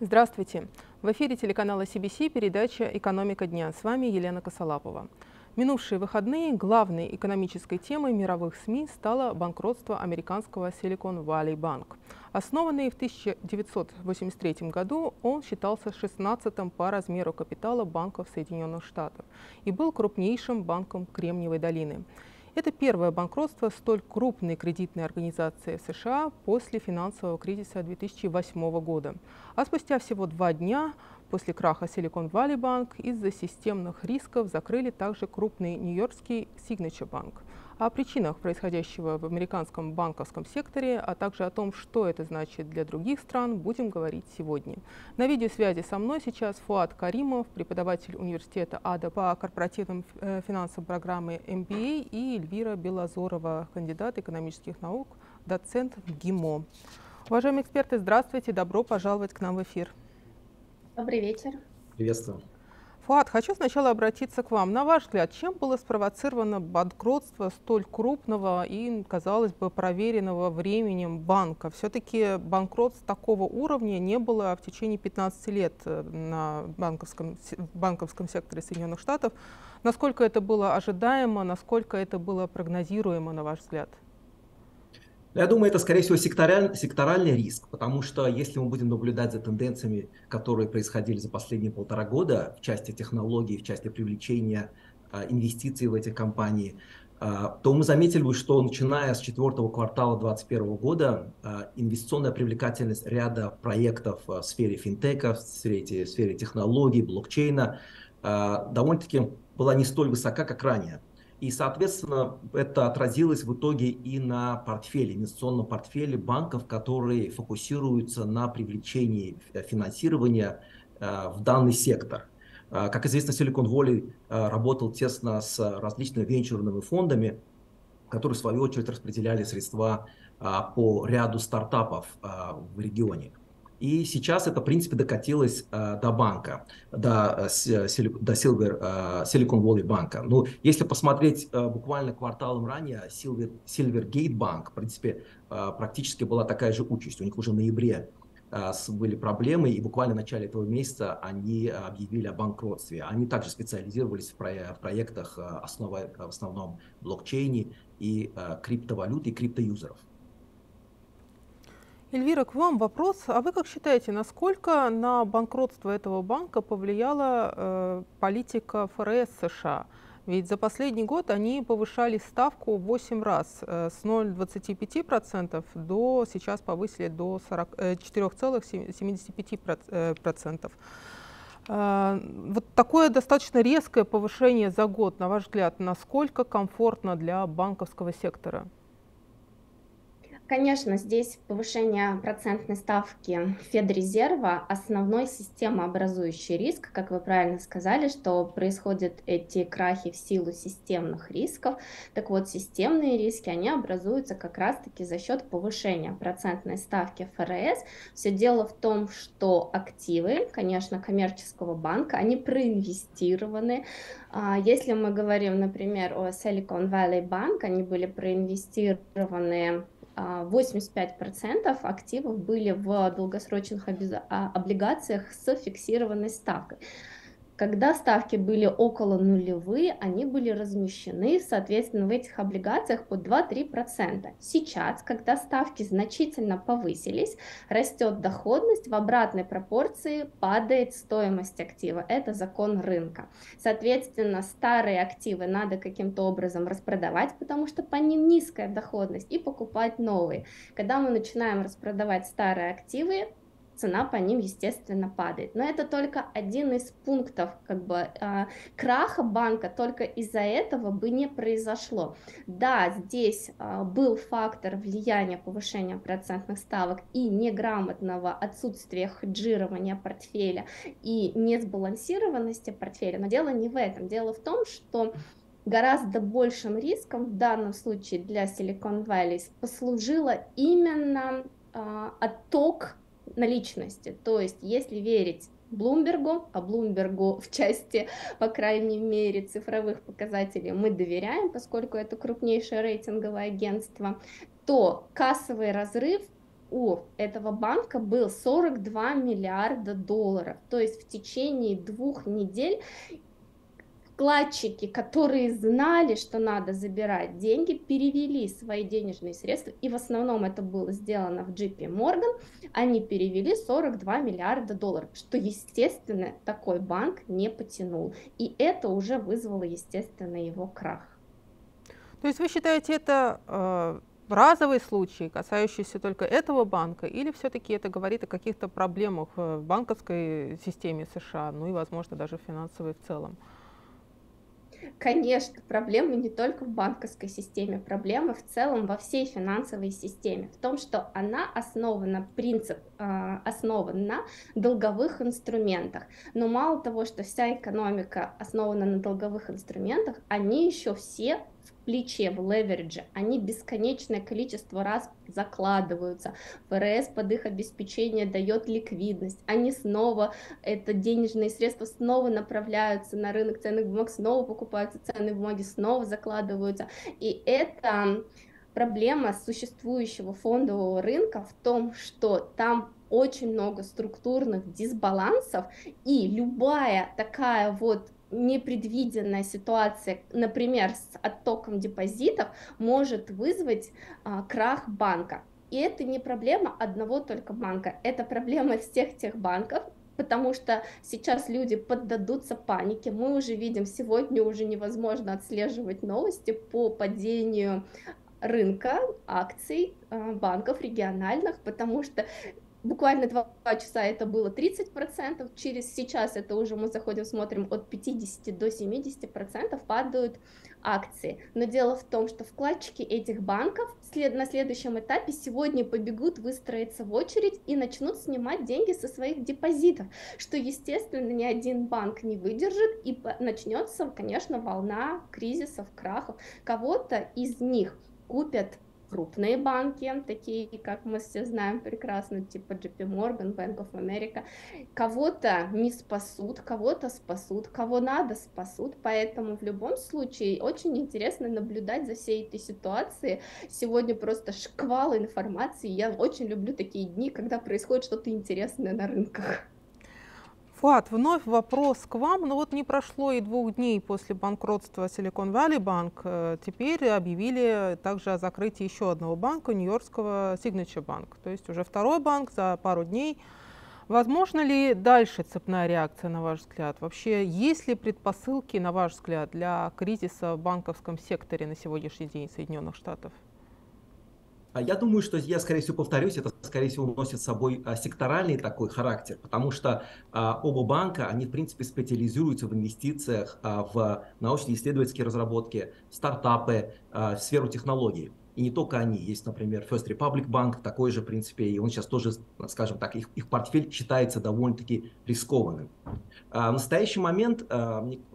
Здравствуйте! В эфире телеканала CBC передача «Экономика дня». С вами Елена Косолапова. В минувшие выходные главной экономической темой мировых СМИ стало банкротство американского Silicon Valley Bank. Основанный в 1983 году, он считался 16-м по размеру капитала банков Соединенных Штатов и был крупнейшим банком Кремниевой долины. Это первое банкротство столь крупной кредитной организации в США после финансового кризиса 2008 года. А спустя всего 2 дня после краха Silicon Valley Bank из-за системных рисков закрыли также крупный нью-йоркский Signature Bank. О причинах происходящего в американском банковском секторе, а также о том, что это значит для других стран, будем говорить сегодня. На видеосвязи со мной сейчас Фуад Каримов, преподаватель Университета Ада по корпоративным финансам программы MBA, и Эльвира Белозёрова, кандидат экономических наук, доцент ГИМО. Уважаемые эксперты, здравствуйте, добро пожаловать к нам в эфир. Добрый вечер. Приветствую. Фуад, хочу сначала обратиться к вам. На ваш взгляд, чем было спровоцировано банкротство столь крупного и, казалось бы, проверенного временем банка? Все-таки банкротств такого уровня не было в течение 15 лет на банковском секторе Соединенных Штатов. Насколько это было ожидаемо, насколько это было прогнозируемо, на ваш взгляд? Я думаю, это, скорее всего, секторальный риск, потому что если мы будем наблюдать за тенденциями, которые происходили за последние 1,5 года в части технологий, в части привлечения инвестиций в эти компании, то мы заметили бы, что начиная с 4-го квартала 2021 года инвестиционная привлекательность ряда проектов в сфере финтека, в сфере технологий, блокчейна довольно-таки была не столь высока, как ранее. И, соответственно, это отразилось в итоге и на портфеле, инвестиционном портфеле банков, которые фокусируются на привлечении финансирования в данный сектор. Как известно, Silicon Valley работал тесно с различными венчурными фондами, которые, в свою очередь, распределяли средства по ряду стартапов в регионе. И сейчас это, в принципе, докатилось до банка, до Silicon Valley банка. Но если посмотреть буквально кварталом ранее, Silvergate Bank, в принципе, практически была такая же участь. У них уже в ноябре были проблемы, и буквально в начале этого месяца они объявили о банкротстве. Они также специализировались в проектах в основном блокчейне и криптовалют и криптоюзеров. Эльвира, к вам вопрос. А вы как считаете, насколько на банкротство этого банка повлияла политика ФРС США? Ведь за последний год они повышали ставку 8 раз, с 0,25% до, сейчас повысили до 4,75%. Вот такое достаточно резкое повышение за год, на ваш взгляд, насколько комфортно для банковского сектора? Конечно, здесь повышение процентной ставки Федрезерва – основной системообразующий риск. Как вы правильно сказали, что происходят эти крахи в силу системных рисков. Так вот, системные риски, они образуются как раз-таки за счет повышения процентной ставки ФРС. Все дело в том, что активы, конечно, коммерческого банка, они проинвестированы. Если мы говорим, например, о Silicon Valley Bank, они были проинвестированы 85% активов были в долгосрочных облигациях с фиксированной ставкой. Когда ставки были около нулевые, они были размещены, соответственно, в этих облигациях по 2-3%. Сейчас, когда ставки значительно повысились, растет доходность, в обратной пропорции падает стоимость актива. Это закон рынка. Соответственно, старые активы надо каким-то образом распродавать, потому что по ним низкая доходность, и покупать новые. Когда мы начинаем распродавать старые активы, цена по ним, естественно, падает. Но это только один из пунктов, как бы, краха банка, только из-за этого бы не произошло. Да, здесь был фактор влияния повышения процентных ставок и неграмотного отсутствия хеджирования портфеля и несбалансированности портфеля, но дело не в этом. Дело в том, что гораздо большим риском в данном случае для Silicon Valley послужило именно отток наличности, то есть если верить Блумбергу, а Блумбергу в части, по крайней мере, цифровых показателей мы доверяем, поскольку это крупнейшее рейтинговое агентство, то кассовый разрыв у этого банка был 42 миллиарда долларов. То есть в течение 2 недель вкладчики, которые знали, что надо забирать деньги, перевели свои денежные средства, и в основном это было сделано в JP Morgan, они перевели 42 миллиарда долларов, что, естественно, такой банк не потянул. И это уже вызвало, естественно, его крах. То есть вы считаете, это разовый случай, касающийся только этого банка, или все-таки это говорит о каких-то проблемах в банковской системе США, ну и, возможно, даже финансовой в целом? Конечно, проблемы не только в банковской системе, проблемы в целом во всей финансовой системе, в том, что она основана, принцип основан на долговых инструментах. Но мало того, что вся экономика основана на долговых инструментах, они еще все в плече, в леверидже, они бесконечное количество раз закладываются, ФРС под их обеспечение дает ликвидность, они снова, это денежные средства снова направляются на рынок ценных бумаг, снова покупаются ценные бумаги, снова закладываются, и это проблема существующего фондового рынка в том, что там очень много структурных дисбалансов, и любая такая вот непредвиденная ситуация, например, с оттоком депозитов, может вызвать крах банка. И это не проблема одного только банка, это проблема всех тех банков, потому что сейчас люди поддадутся панике. Мы уже видим, сегодня уже невозможно отслеживать новости по падению рынка акций банков региональных, потому что буквально 2 часа это было 30%, через сейчас это уже мы заходим, смотрим, от 50 до 70% падают акции. Но дело в том, что вкладчики этих банков на следующем этапе сегодня побегут выстроиться в очередь и начнут снимать деньги со своих депозитов, что, естественно, ни один банк не выдержит, и начнется, конечно, волна кризисов, крахов. Кого-то из них купят крупные банки, такие, как мы все знаем прекрасно, типа JP Morgan, Bank of America, кого-то не спасут, кого-то спасут, кого надо спасут, поэтому в любом случае очень интересно наблюдать за всей этой ситуацией. Сегодня просто шквал информации, я очень люблю такие дни, когда происходит что-то интересное на рынках. Фуад, вновь вопрос к вам. Но вот не прошло и 2 дней после банкротства Silicon Valley Bank. Теперь объявили также о закрытии еще одного банка, нью-йоркского Signature Bank. То есть уже 2-й банк за пару дней. Возможно ли дальше цепная реакция, на ваш взгляд? Вообще, есть ли предпосылки, на ваш взгляд, для кризиса в банковском секторе на сегодняшний день Соединенных Штатов? Я думаю, что я, скорее всего, повторюсь, это, скорее всего, носит с собой секторальный такой характер, потому что оба банка, они, в принципе, специализируются в инвестициях в научно-исследовательские разработки, стартапы, в сферу технологий. И не только они. Есть, например, First Republic Bank, такой же, в принципе, и он сейчас тоже, скажем так, их портфель считается довольно-таки рискованным. В настоящий момент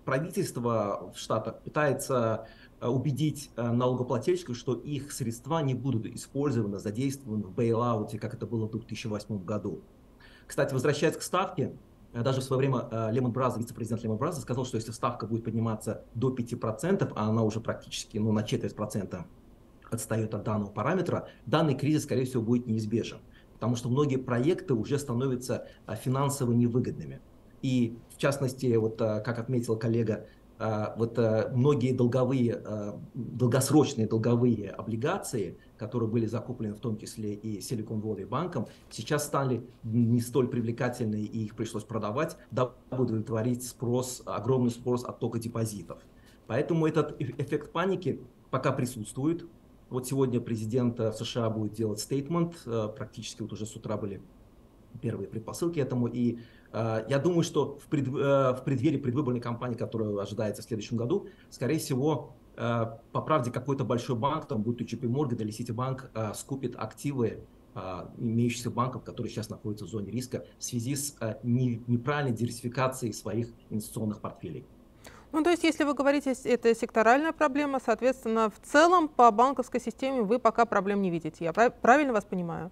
правительство в Штатах пытается убедить налогоплательщиков, что их средства не будут использованы, задействованы в бейлауте, как это было в 2008 году. Кстати, возвращаясь к ставке, даже в свое время Lehman Brothers, вице-президент Lehman Brothers сказал, что если ставка будет подниматься до 5%, а она уже практически на 0,25% отстает от данного параметра, данный кризис, скорее всего, будет неизбежен, потому что многие проекты уже становятся финансово невыгодными. И, в частности, вот как отметил коллега, вот многие долгосрочные долговые облигации, которые были закуплены в том числе и Silicon Valley Bank, сейчас стали не столь привлекательны, и их пришлось продавать, дабы удовлетворить спрос, огромный спрос оттока депозитов. Поэтому этот эффект паники пока присутствует. Вот сегодня президент США будет делать стейтмент, практически вот уже с утра были первые предпосылки этому, и я думаю, что в преддверии предвыборной кампании, которая ожидается в следующем году, скорее всего, по правде, какой-то большой банк, там будет JP Morgan или Citibank, скупит активы имеющихся банков, которые сейчас находятся в зоне риска в связи с неправильной диверсификацией своих инвестиционных портфелей. Ну, то есть, если вы говорите, это секторальная проблема, соответственно, в целом по банковской системе вы пока проблем не видите. Я правильно вас понимаю?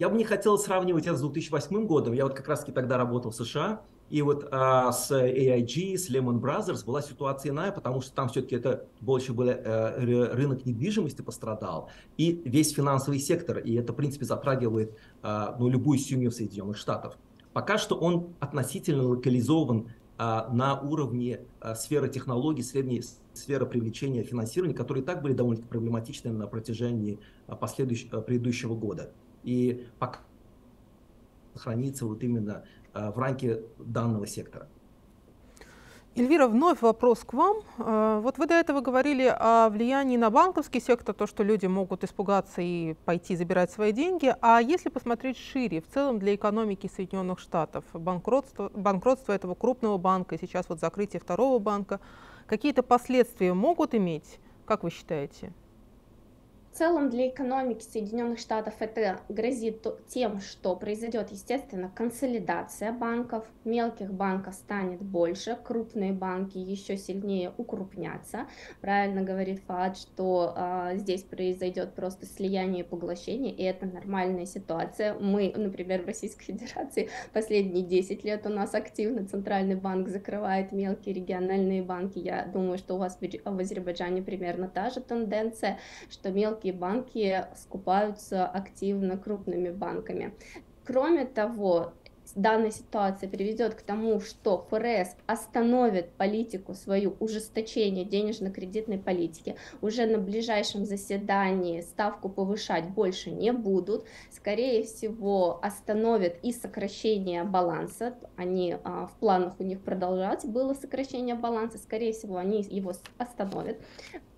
Я бы не хотел сравнивать это с 2008 годом. Я вот как раз-таки тогда работал в США, И вот с AIG, с Lehman Brothers была ситуация иная, потому что там все-таки это больше был рынок недвижимости пострадал, и весь финансовый сектор, и это, в принципе, затрагивает любую семью в Соединенных Штатах. Пока что он относительно локализован на уровне сферы технологий, сферы привлечения финансирования, которые и так были довольно проблематичны на протяжении предыдущего года. И пока хранится вот именно в рамке данного сектора. Эльвира, вновь вопрос к вам. Вот вы до этого говорили о влиянии на банковский сектор, то, что люди могут испугаться и пойти забирать свои деньги. А если посмотреть шире, в целом для экономики Соединенных Штатов, банкротство этого крупного банка, и сейчас вот закрытие второго банка, какие-то последствия могут иметь, как вы считаете? В целом для экономики Соединенных Штатов это грозит тем, что произойдет, естественно, консолидация банков, мелких банков станет больше, крупные банки еще сильнее укрупнятся. Правильно говорит Фуад, что здесь произойдет просто слияние и поглощение, и это нормальная ситуация. Мы, например, в Российской Федерации последние 10 лет у нас активно Центральный банк закрывает мелкие региональные банки. Я думаю, что у вас в Азербайджане примерно та же тенденция, что мелкие банки скупаются активно крупными банками. Кроме того, данная ситуация приведет к тому, что ФРС остановит политику свою ужесточение денежно-кредитной политики. Уже на ближайшем заседании ставку повышать больше не будут. Скорее всего, остановят и сокращение баланса. Они в планах у них продолжать было сокращение баланса. Скорее всего, они его остановят.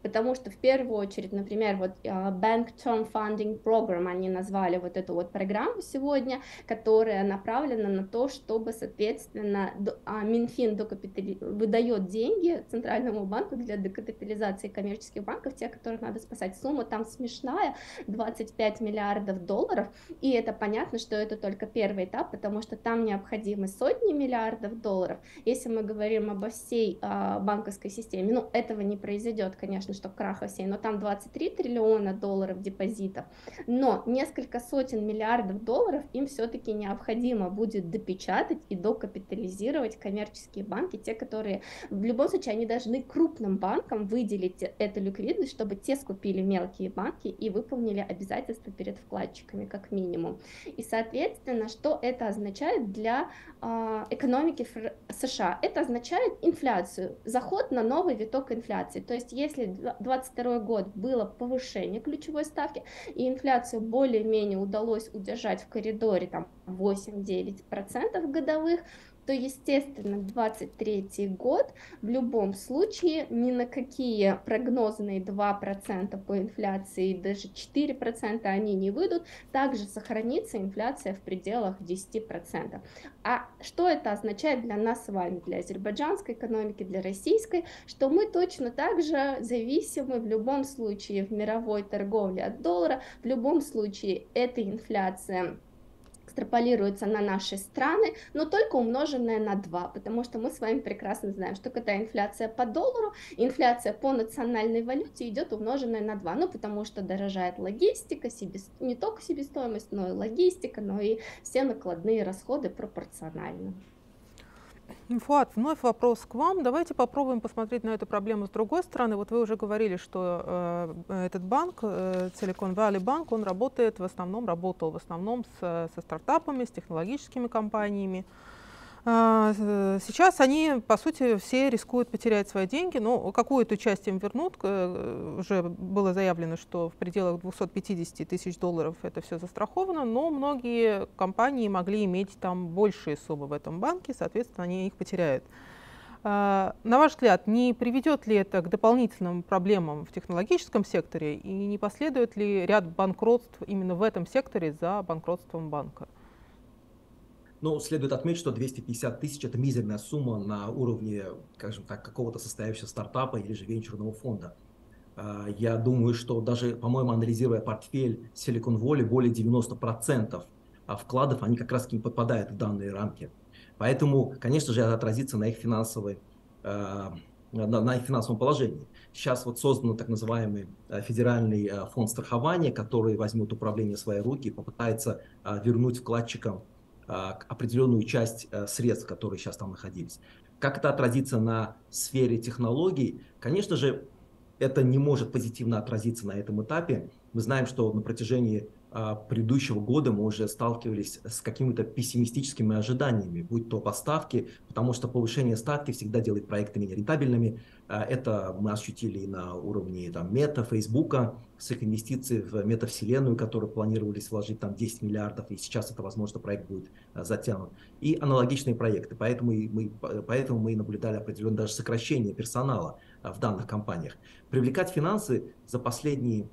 Потому что в первую очередь, например, вот Bank Term Funding Program, они назвали вот эту вот программу сегодня, которая направлена на то, чтобы, соответственно, МИНФИН выдает деньги Центральному банку для докапитализации коммерческих банков, тех, которых надо спасать. Сумма там смешная, 25 миллиардов долларов, и это понятно, что это только первый этап, потому что там необходимы сотни миллиардов долларов. Если мы говорим обо всей банковской системе, ну, этого не произойдет, конечно, что краха всей, но там 23 триллиона долларов депозитов, но несколько сотен миллиардов долларов им все-таки необходимо будет допечатать и докапитализировать коммерческие банки, те, которые в любом случае они должны крупным банкам выделить эту ликвидность, чтобы те скупили мелкие банки и выполнили обязательства перед вкладчиками как минимум. И, соответственно, что это означает для экономики США? Это означает инфляцию, заход на новый виток инфляции. То есть если 2022 год было повышение ключевой ставки, и инфляцию более-менее удалось удержать в коридоре 8-9% годовых, то, естественно, 2023 год в любом случае ни на какие прогнозные 2% по инфляции, даже 4% они не выйдут, также сохранится инфляция в пределах 10%. А что это означает для нас с вами, для азербайджанской экономики, для российской? Что мы точно так же зависимы в любом случае в мировой торговле от доллара, в любом случае эта инфляция экстраполируется на наши страны, но только умноженное на 2, потому что мы с вами прекрасно знаем, что когда инфляция по доллару, инфляция по национальной валюте идет умноженная на 2, ну потому что дорожает логистика, не только себестоимость, но и логистика, но и все накладные расходы пропорционально. Фуад, вновь вопрос к вам. Давайте попробуем посмотреть на эту проблему с другой стороны. Вот вы уже говорили, что этот банк, Silicon Valley Bank, он работал в основном со стартапами, с технологическими компаниями. Сейчас они, по сути, все рискуют потерять свои деньги, но какую-то часть им вернут. Уже было заявлено, что в пределах 250 тысяч долларов это все застраховано, но многие компании могли иметь там большие суммы в этом банке, соответственно, они их потеряют. На ваш взгляд, не приведет ли это к дополнительным проблемам в технологическом секторе и не последует ли ряд банкротств именно в этом секторе за банкротством банка? Но следует отметить, что 250 тысяч – это мизерная сумма на уровне, скажем так, какого-то состоявшего стартапа или же венчурного фонда. Я думаю, что даже, по-моему, анализируя портфель Silicon Valley, более 90% вкладов, они как раз не подпадают в данные рамки. Поэтому, конечно же, это отразится на их финансовом положении. Сейчас вот создан так называемый федеральный фонд страхования, который возьмет управление в свои руки и попытается вернуть вкладчикам определенную часть средств, которые сейчас там находились. Как это отразится на сфере технологий? Конечно же, это не может позитивно отразиться на этом этапе. Мы знаем, что на протяжении предыдущего года мы уже сталкивались с какими-то пессимистическими ожиданиями, будь то поставки, потому что повышение ставки всегда делает проекты нерентабельными. Это мы ощутили и на уровне Meta, Facebook, с их инвестиций в метавселенную, которые планировались вложить там 10 миллиардов, и сейчас это, возможно, проект будет затянут. И аналогичные проекты. Поэтому мы наблюдали определенное даже сокращение персонала в данных компаниях. Привлекать финансы за последние,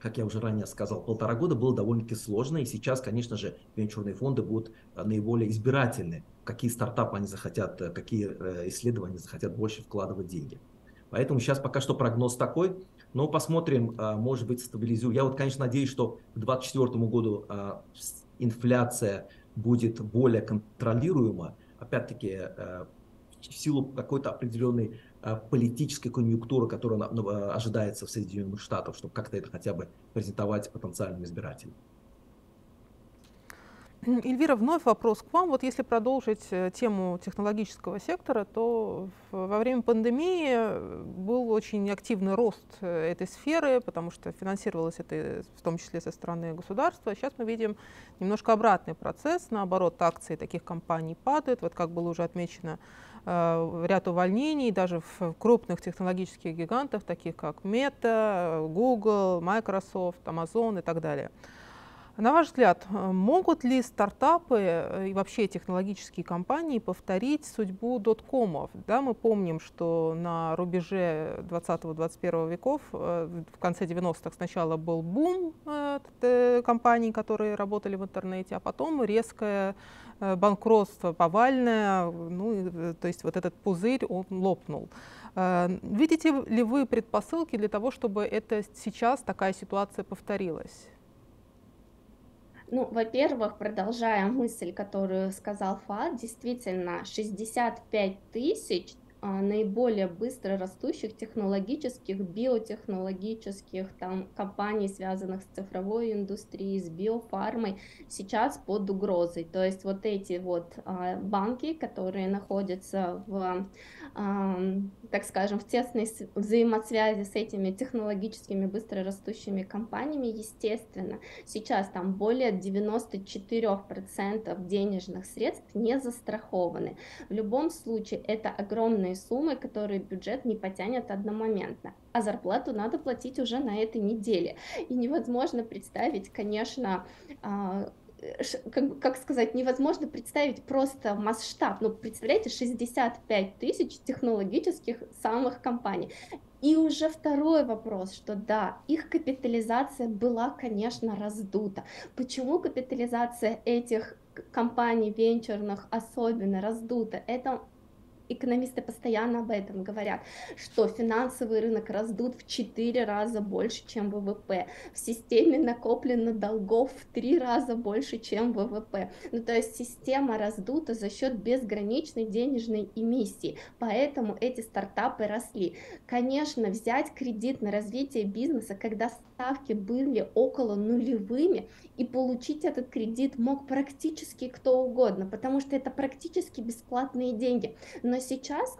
как я уже ранее сказал, 1,5 года было довольно-таки сложно, и сейчас, конечно же, венчурные фонды будут наиболее избирательны, какие стартапы они захотят, какие исследования они захотят больше вкладывать деньги. Поэтому сейчас пока что прогноз такой, но посмотрим, может быть, стабилизируем. Я вот, конечно, надеюсь, что к 2024 году инфляция будет более контролируема, опять-таки, в силу какой-то определенной политической конъюнктуры, которая ожидается в Соединенных Штатах, чтобы как-то это хотя бы презентовать потенциальным избирателям. Эльвира, вновь вопрос к вам. Вот если продолжить тему технологического сектора, то во время пандемии был очень активный рост этой сферы, потому что финансировалось это в том числе со стороны государства. Сейчас мы видим немножко обратный процесс. Наоборот, акции таких компаний падают. Вот как было уже отмечено, ряд увольнений даже в крупных технологических гигантах, таких как Meta, Google, Microsoft, Amazon и так далее. На ваш взгляд, могут ли стартапы и вообще технологические компании повторить судьбу доткомов? Да, мы помним, что на рубеже 20-21 веков, в конце 90-х сначала был бум компаний, которые работали в интернете, а потом резкое банкротство повальное, то есть вот этот пузырь, он лопнул. Видите ли вы предпосылки для того, чтобы это сейчас такая ситуация повторилась? Ну, во-первых, продолжая мысль, которую сказал Фуад, действительно, 65 000 наиболее быстро растущих технологических, биотехнологических там, компаний, связанных с цифровой индустрией, с биофармой, сейчас под угрозой. То есть вот эти вот банки, которые находятся в, так скажем, в тесной взаимосвязи с этими технологическими быстро растущими компаниями, естественно, сейчас там более 94% денежных средств не застрахованы. В любом случае это огромные суммы, которые бюджет не потянет одномоментно, а зарплату надо платить уже на этой неделе. И невозможно представить, конечно, как сказать, невозможно представить просто масштаб. Ну, представляете, 65 000 технологических самых компаний. И уже второй вопрос, что да, их капитализация была, конечно, раздута. Почему капитализация этих компаний венчурных особенно раздута? Это экономисты постоянно об этом говорят, что финансовый рынок раздут в 4 раза больше, чем ВВП. В системе накоплено долгов в 3 раза больше, чем ВВП. Ну, то есть система раздута за счет безграничной денежной эмиссии. Поэтому эти стартапы росли. Конечно, взять кредит на развитие бизнеса, когда ставки были около нулевыми, и получить этот кредит мог практически кто угодно, потому что это практически бесплатные деньги. Но сейчас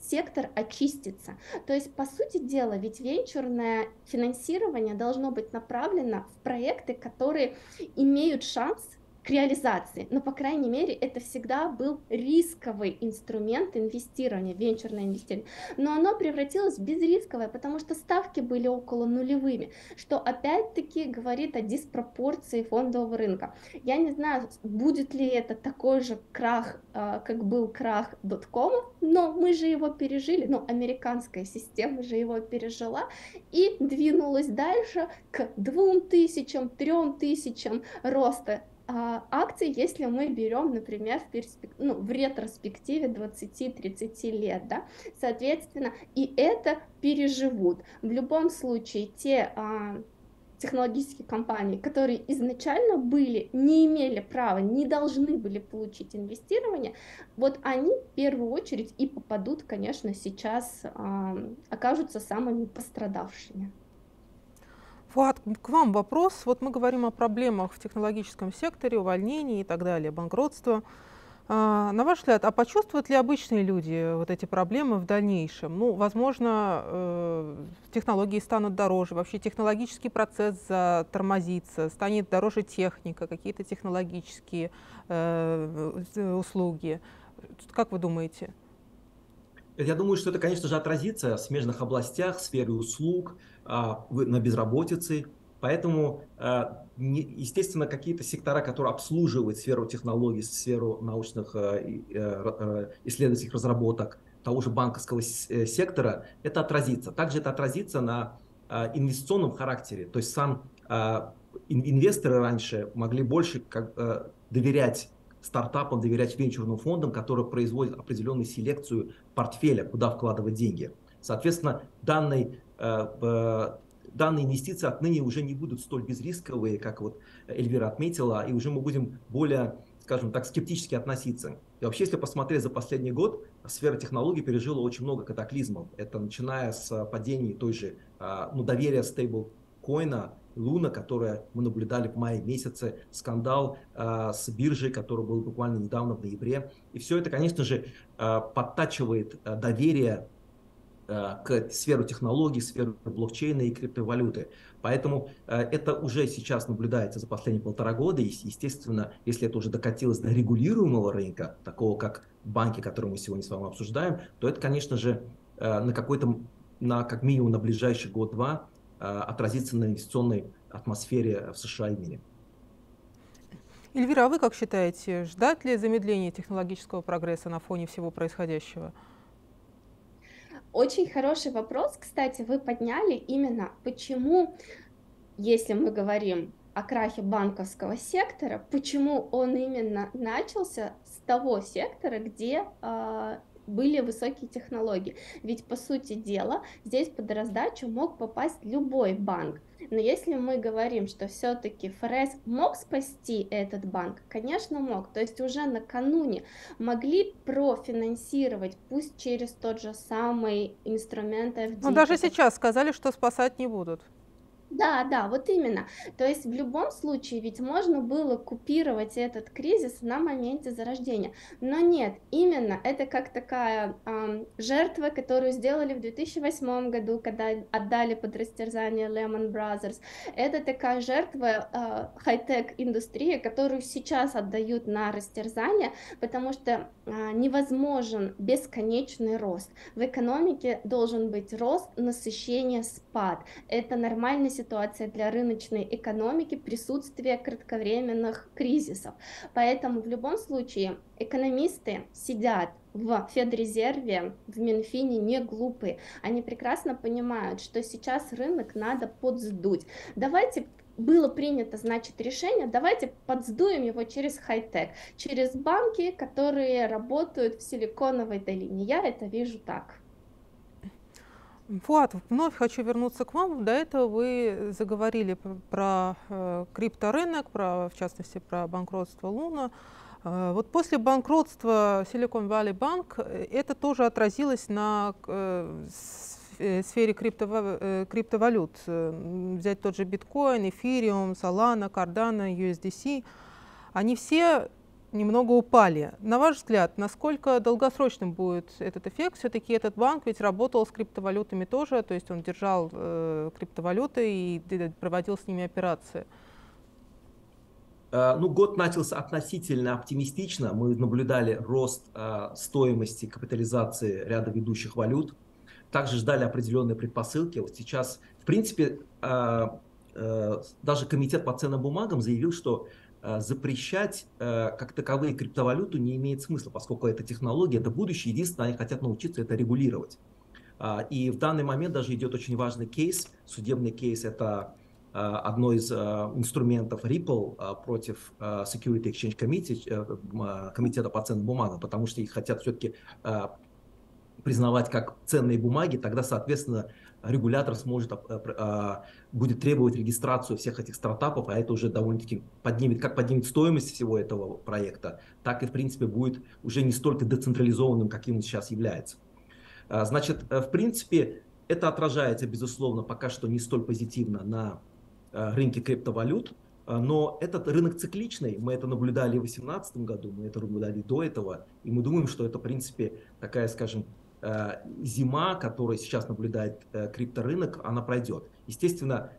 сектор очистится. То есть, по сути дела, ведь венчурное финансирование должно быть направлено в проекты, которые имеют шанс к реализации. Но, по крайней мере, это всегда был рисковый инструмент инвестирования, венчурное инвестирование. Но оно превратилось в безрисковое, потому что ставки были около нулевыми, что опять-таки говорит о диспропорции фондового рынка. Я не знаю, будет ли это такой же крах, как был крах доткомов, но мы же его пережили, но американская система же его пережила и двинулась дальше к 2000–3000 роста акций, если мы берем, например, в ретроспективе 20–30 лет, да, соответственно, и это переживут. В любом случае, те технологические компании, которые изначально были, не имели права, не должны были получить инвестирование, вот они в первую очередь и попадут, конечно, сейчас, окажутся самыми пострадавшими. Фуад, к вам вопрос. Вот мы говорим о проблемах в технологическом секторе, увольнении и так далее, банкротство. На ваш взгляд, а почувствуют ли обычные люди вот эти проблемы в дальнейшем? Ну, возможно, технологии станут дороже, вообще технологический процесс затормозится, станет дороже техника, какие-то технологические услуги. Как вы думаете? Я думаю, что это, конечно же, отразится в смежных областях, в сфере услуг, на безработице. Поэтому, естественно, какие-то сектора, которые обслуживают сферу технологий, сферу научных исследовательских разработок, того же банковского сектора, это отразится. Также это отразится на инвестиционном характере. То есть сам инвесторы раньше могли больше доверять стартапам, доверять венчурным фондам, которые производят определенную селекцию портфеля, куда вкладывать деньги. Соответственно, данные инвестиции отныне уже не будут столь безрисковые, как вот Эльвира отметила, и уже мы будем более, скажем так, скептически относиться. И вообще, если посмотреть за последний год, сфера технологий пережила очень много катаклизмов. Это начиная с падения той же, доверия стейблкоина, Луна, которое мы наблюдали в мае месяце, скандал с биржей, который был буквально недавно в ноябре. И все это, конечно же, подтачивает доверие к сферу технологий, сферу блокчейна и криптовалюты. Поэтому это уже сейчас наблюдается за последние полтора года. И, естественно, если это уже докатилось до регулируемого рынка, такого как банки, которые мы сегодня с вами обсуждаем, то это, конечно же, как минимум на ближайший год-два отразится на инвестиционной атмосфере в США и мире. Эльвира, а вы как считаете, ждать ли замедления технологического прогресса на фоне всего происходящего? Очень хороший вопрос, кстати, вы подняли именно почему, если мы говорим о крахе банковского сектора, почему он именно начался с того сектора, где были высокие технологии. Ведь, по сути дела, здесь под раздачу мог попасть любой банк. Но если мы говорим, что все-таки ФРС мог спасти этот банк, конечно, мог. То есть уже накануне могли профинансировать, пусть через тот же самый инструмент FDIC. Но даже сейчас сказали, что спасать не будут. Да, да, вот именно. То есть в любом случае ведь можно было купировать этот кризис на моменте зарождения. Но нет, именно это как такая жертва, которую сделали в 2008 году, когда отдали под растерзание Lehman Brothers. Это такая жертва хай-тек индустрии, которую сейчас отдают на растерзание, потому что невозможен бесконечный рост. В экономике должен быть рост, насыщение, спад. Это нормальная ситуация для рыночной экономики, присутствие кратковременных кризисов. Поэтому в любом случае экономисты сидят в Федрезерве, в Минфине не глупые. Они прекрасно понимают, что сейчас рынок надо подсдуть. Давайте было принято, значит, решение, давайте подсдуем его через хай-тек, через банки, которые работают в Силиконовой долине. Я это вижу так. Фуад, вновь хочу вернуться к вам. До этого вы заговорили про крипторынок, в частности, про банкротство Луна. Вот после банкротства Silicon Valley Bank это тоже отразилось на сфере криптовалют. Взять тот же биткоин, эфириум, Solana, Кардано, USDC. Они все немного упали. На ваш взгляд, насколько долгосрочным будет этот эффект? Все-таки этот банк ведь работал с криптовалютами тоже, то есть он держал криптовалюты и проводил с ними операции. Ну, год начался относительно оптимистично. Мы наблюдали рост стоимости капитализации ряда ведущих валют. Также ждали определенные предпосылки. Вот сейчас, в принципе, даже комитет по ценным бумагам заявил, что запрещать как таковые криптовалюту не имеет смысла, поскольку это технология, это будущее, единственное, они хотят научиться это регулировать. И в данный момент даже идет очень важный кейс, судебный кейс, это одно из инструментов Ripple против Security Exchange Committee, комитета по ценным бумагам, потому что их хотят все-таки признавать как ценные бумаги, тогда, соответственно, регулятор будет требовать регистрацию всех этих стартапов, а это уже довольно-таки поднимет стоимость всего этого проекта, так и, в принципе, будет уже не столько децентрализованным, каким он сейчас является. Значит, в принципе, это отражается, безусловно, пока что не столь позитивно на рынке криптовалют, но этот рынок цикличный, мы это наблюдали в 2018 году, мы это наблюдали до этого, и мы думаем, что это, в принципе, такая, скажем, зима, которая сейчас наблюдает крипторынок, она пройдет. Естественно,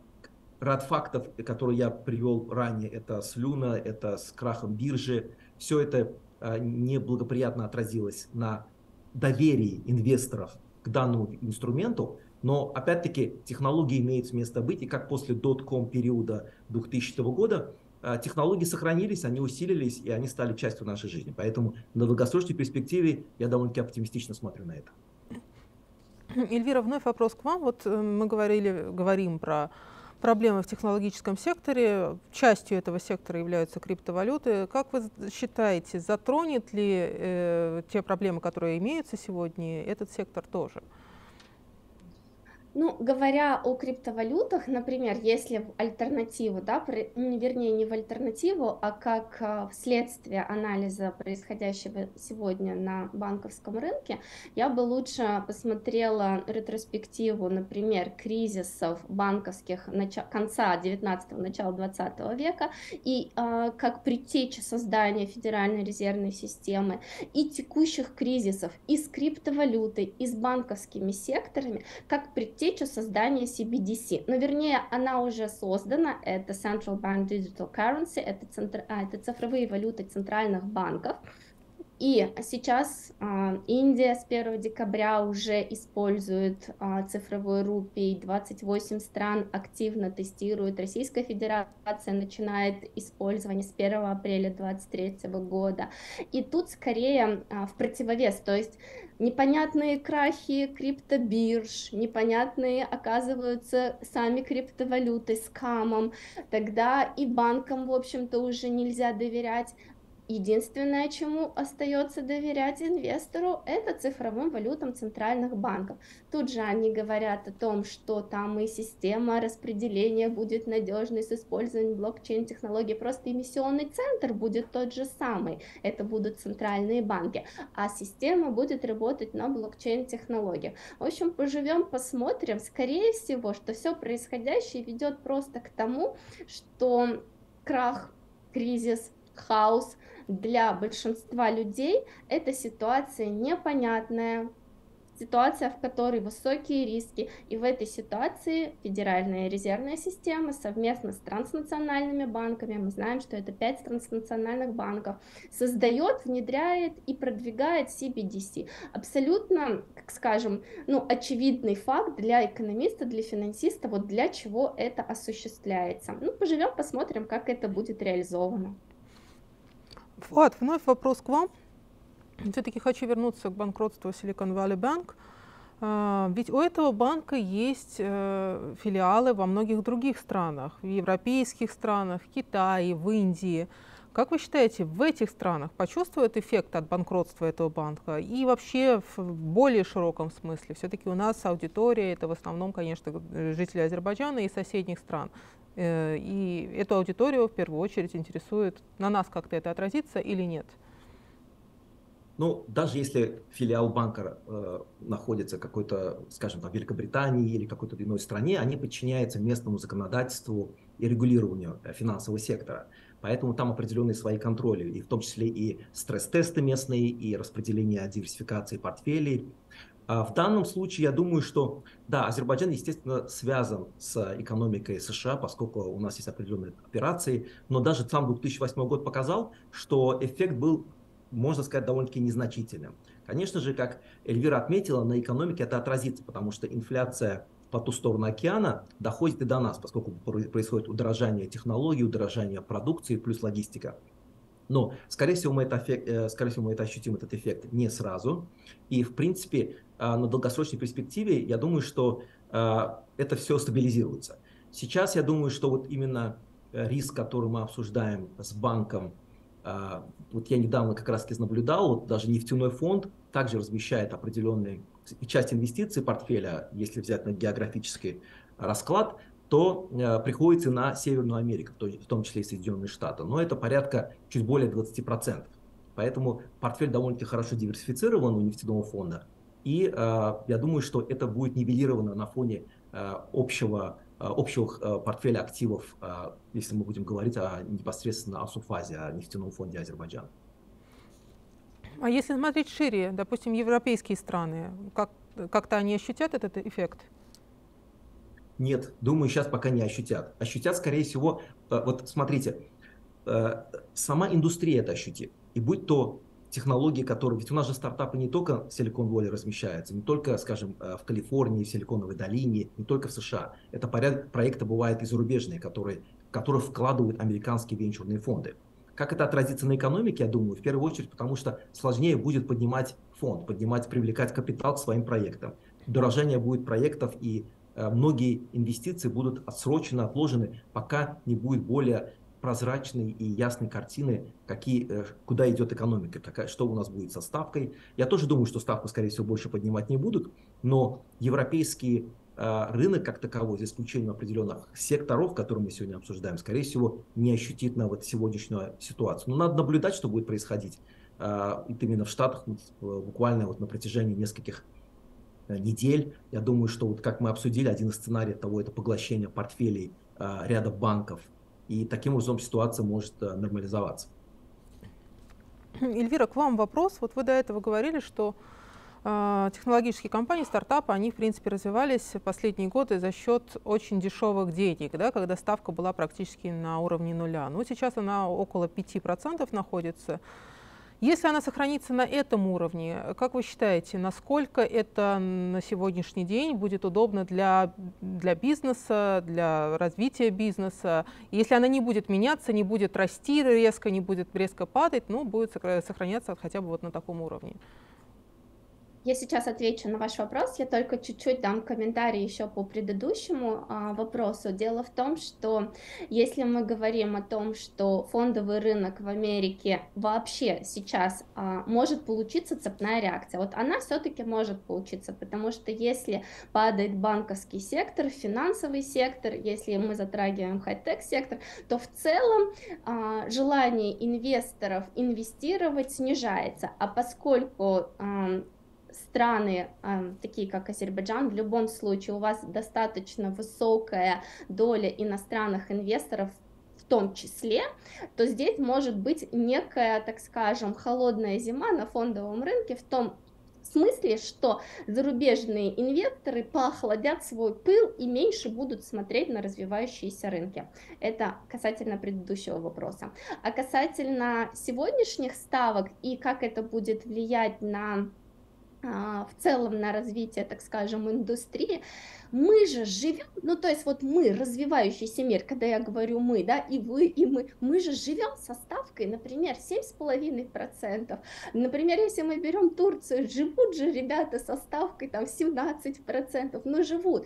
ряд фактов, которые я привел ранее, это с Luna, это с крахом биржи, все это неблагоприятно отразилось на доверии инвесторов к данному инструменту, но опять-таки технологии имеют место быть, и как после дотком периода 2000 года технологии сохранились, они усилились, и они стали частью нашей жизни. Поэтому на долгосрочной перспективе я довольно-таки оптимистично смотрю на это. Эльвира, вновь вопрос к вам. Вот мы говорим про проблемы в технологическом секторе. Частью этого сектора являются криптовалюты. Как вы считаете, затронет ли те проблемы, которые имеются сегодня, этот сектор тоже? Ну, говоря о криптовалютах, например, если в альтернативу, да, вернее, не в альтернативу, а как вследствие анализа происходящего сегодня на банковском рынке, я бы лучше посмотрела ретроспективу, например, кризисов банковских конца 19-го, начала 20 века, и как предтечи создания Федеральной резервной системы, и текущих кризисов и с криптовалютой, и с банковскими секторами, как предтечи создания CBDC, но вернее она уже создана, это Central Bank Digital Currency, это цифровые валюты центральных банков, и сейчас Индия с 1 декабря уже использует цифровую рупий, 28 стран активно тестируют, Российская Федерация начинает использование с 1 апреля 2023 года, и тут скорее в противовес, то есть непонятные крахи криптобирж, непонятные оказываются сами криптовалюты скамом, тогда и банкам, в общем-то, уже нельзя доверять. Единственное, чему остается доверять инвестору, это цифровым валютам центральных банков. Тут же они говорят о том, что там и система распределения будет надежной с использованием блокчейн-технологий, просто эмиссионный центр будет тот же самый, это будут центральные банки, а система будет работать на блокчейн-технологиях. В общем, поживем, посмотрим. Скорее всего, что все происходящее ведет просто к тому, что крах, кризис, хаос для большинства людей это ситуация непонятная, ситуация, в которой высокие риски, и в этой ситуации Федеральная резервная система совместно с транснациональными банками, мы знаем, что это 5 транснациональных банков, создает, внедряет и продвигает CBDC. Абсолютно, как скажем, ну, очевидный факт для экономиста, для финансиста, вот для чего это осуществляется. Ну, поживем, посмотрим, как это будет реализовано. Фуад, вновь вопрос к вам. Все-таки хочу вернуться к банкротству Silicon Valley Bank. Ведь у этого банка есть филиалы во многих других странах, в европейских странах, в Китае, в Индии. Как вы считаете, в этих странах почувствуют эффект от банкротства этого банка? И вообще в более широком смысле, все-таки у нас аудитория, это в основном, конечно, жители Азербайджана и соседних стран. И эту аудиторию в первую очередь интересует, на нас как-то это отразится или нет? Ну, даже если филиал банка находится какой-то, скажем, в Великобритании или какой-то иной стране, они подчиняются местному законодательству и регулированию финансового сектора. Поэтому там определенные свои контроли, и в том числе и стресс-тесты местные, и распределение диверсификации портфелей. В данном случае я думаю, что да, Азербайджан, естественно, связан с экономикой США, поскольку у нас есть определенные операции, но даже сам 2008 год показал, что эффект был, можно сказать, довольно-таки незначительным. Конечно же, как Эльвира отметила, на экономике это отразится, потому что инфляция по ту сторону океана доходит и до нас, поскольку происходит удорожание технологий, удорожание продукции плюс логистика. Но, скорее всего, мы это ощутим, этот эффект, не сразу. И, в принципе, на долгосрочной перспективе, я думаю, что это все стабилизируется. Сейчас я думаю, что вот именно риск, который мы обсуждаем с банком, вот я недавно как раз-таки наблюдал, вот даже нефтяной фонд также размещает определенную часть инвестиций портфеля, если взять на географический расклад, то приходится на Северную Америку, в том числе и Соединенные Штаты. Но это порядка чуть более 20%. Поэтому портфель довольно-таки хорошо диверсифицирован у нефтяного фонда. И я думаю, что это будет нивелировано на фоне общего общего портфеля активов, если мы будем говорить непосредственно о СУФАЗе, о нефтяном фонде Азербайджана. А если смотреть шире, допустим, европейские страны, как-то они ощутят этот эффект? Нет, думаю, сейчас пока не ощутят. Ощутят, скорее всего, вот смотрите, сама индустрия это ощутит. И будь то технологии, которые... Ведь у нас же стартапы не только в Silicon Valley размещаются, не только, скажем, в Калифорнии, в Силиконовой долине, не только в США. Это проекты бывают и зарубежные, которые вкладывают американские венчурные фонды. Как это отразится на экономике, я думаю, в первую очередь, потому что сложнее будет поднимать фонд, привлекать капитал к своим проектам. Дорожание будет проектов, и многие инвестиции будут отсрочены, отложены, пока не будет более прозрачной и ясной картины, куда идет экономика, что у нас будет со ставкой. Я тоже думаю, что ставку, скорее всего, больше поднимать не будут, но европейский рынок как таковой, за исключением определенных секторов, которые мы сегодня обсуждаем, скорее всего, не ощутит на вот сегодняшнюю ситуацию. Но надо наблюдать, что будет происходить именно в Штатах буквально вот на протяжении нескольких недель. Я думаю, что вот как мы обсудили, один из сценариев того, это поглощение портфелей ряда банков. И таким образом ситуация может нормализоваться. Эльвира, к вам вопрос. Вот вы до этого говорили, что технологические компании, стартапы, они, в принципе, развивались в последние годы за счет очень дешевых денег, да, когда ставка была практически на уровне нуля. Но сейчас она около 5% находится. Если она сохранится на этом уровне, как вы считаете, насколько это на сегодняшний день будет удобно для бизнеса, для развития бизнеса? Если она не будет меняться, не будет расти резко, не будет резко падать, но будет сохраняться хотя бы вот на таком уровне? Я сейчас отвечу на ваш вопрос, я только чуть-чуть дам комментарий еще по предыдущему вопросу. Дело в том, что если мы говорим о том, что фондовый рынок в Америке вообще сейчас может получиться цепная реакция, вот она все-таки может получиться, потому что если падает банковский сектор, финансовый сектор, если мы затрагиваем хай-тек сектор, то в целом желание инвесторов инвестировать снижается, а поскольку страны, такие как Азербайджан, в любом случае у вас достаточно высокая доля иностранных инвесторов в том числе, то здесь может быть некая, так скажем, холодная зима на фондовом рынке в том смысле, что зарубежные инвесторы поохладят свой пыл и меньше будут смотреть на развивающиеся рынки. Это касательно предыдущего вопроса. А касательно сегодняшних ставок и как это будет влиять на... в целом на развитие, так скажем, индустрии, мы же живем, ну то есть вот мы, развивающийся мир, когда я говорю мы, да, и вы, и мы же живем со ставкой, например, 7,5%, например, если мы берем Турцию, живут же ребята со ставкой там 17%, но живут,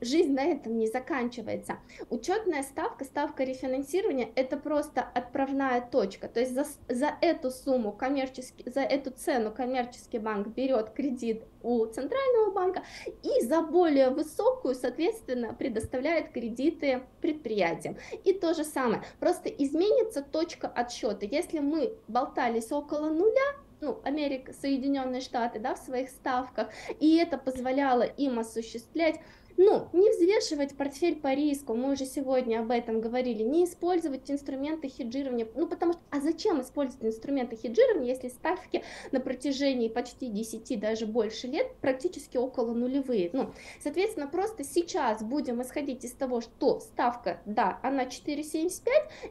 жизнь на этом не заканчивается. Учетная ставка, ставка рефинансирования, это просто отправная точка, то есть за эту сумму коммерческий, за эту цену коммерческий банк берет кредит у центрального банка и за более высокую, соответственно, предоставляет кредиты предприятиям. И то же самое, просто изменится точка отсчета. Если мы болтались около нуля, ну, Америка, Соединенные Штаты, да, в своих ставках, и это позволяло им осуществлять, ну, не взвешивать портфель по риску, мы уже сегодня об этом говорили, не использовать инструменты хеджирования, ну, потому что, а зачем использовать инструменты хеджирования, если ставки на протяжении почти 10, даже больше лет, практически около нулевые, ну, соответственно, просто сейчас будем исходить из того, что ставка, да, она 4,75,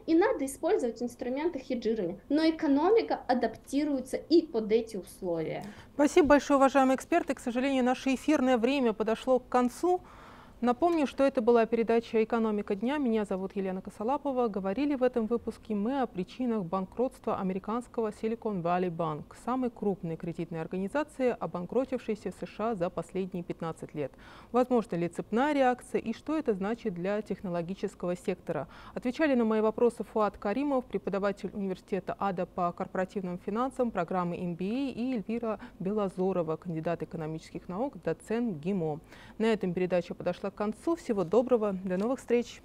и надо использовать инструменты хеджирования, но экономика адаптируется и под эти условия. Спасибо большое, уважаемые эксперты, к сожалению, наше эфирное время подошло к концу. Напомню, что это была передача «Экономика дня». Меня зовут Елена Косолапова. Говорили в этом выпуске мы о причинах банкротства американского Silicon Valley Bank, самой крупной кредитной организации, обанкротившейся в США за последние 15 лет. Возможно ли цепная реакция и что это значит для технологического сектора? Отвечали на мои вопросы Фуад Каримов, преподаватель Университета Ада по корпоративным финансам, программы MBA, и Эльвира Белозёрова, кандидат экономических наук, доцент ГИМО. На этом передача подошла к концу. Всего доброго, до новых встреч!